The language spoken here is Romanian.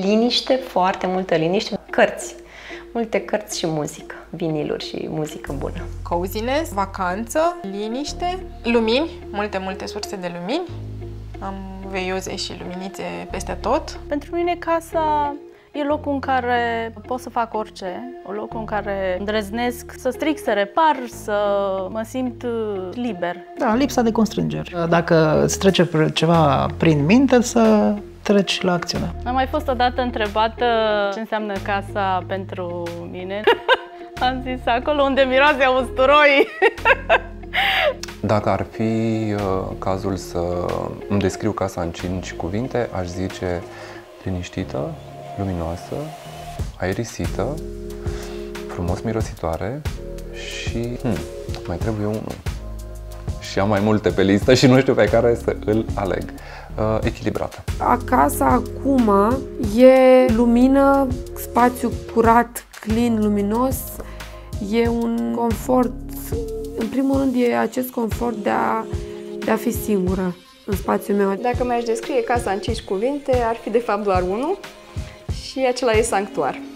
Liniște, foarte multă liniște. Cărți. Multe cărți și muzică, viniluri și muzică bună. Coziness, vacanță, liniște, lumini, multe surse de lumini. Am veioze și luminițe peste tot. Pentru mine casa e locul în care pot să fac orice, un loc în care îndrăznesc să stric, să repar, să mă simt liber. Da, lipsa de constrângeri. Dacă îți trece ceva prin minte, să treci la acțiune. Am mai fost odată întrebată ce înseamnă casa pentru mine. Am zis, acolo unde miroase a usturoi. Dacă ar fi cazul să îmi descriu casa în 5 cuvinte, aș zice liniștită, luminoasă, aerisită, frumos mirositoare și mai trebuie unul. Și am mai multe pe listă și nu știu pe care să îl aleg. Echilibrată. Acasă acum e lumină, spațiu curat, clean, luminos, e un confort. În primul rând e acest confort de a fi singură în spațiul meu. Dacă mi-aș descrie casa în 5 cuvinte, ar fi de fapt doar unul. Și acela e sanctuar.